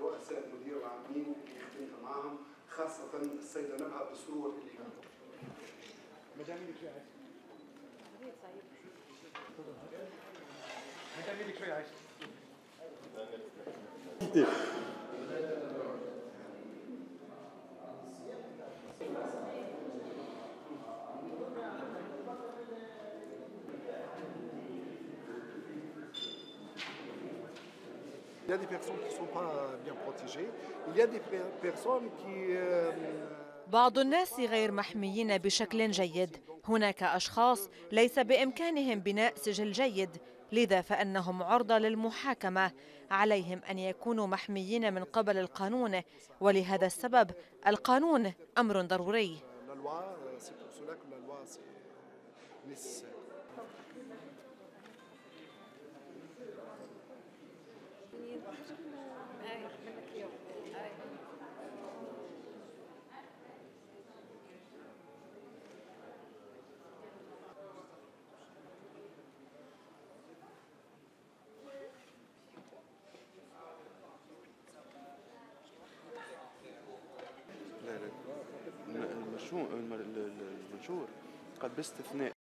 رؤساء المدير العامين اللي خدمت معهم، خاصة السيدة نبهة بسرور اللي جنبه. مدام شوية عايش. Il y a des personnes qui ne sont pas bien protégées. Il y a des personnes qui... بعض الناس غير محميين بشكل جيد. هناك أشخاص ليس بإمكانهم بناء سجل جيد، لذا فإنهم عرضة للمحاكمة. عليهم أن يكونوا محميين من قبل القانون، ولهذا السبب القانون أمر ضروري. المنشور قد باستثناء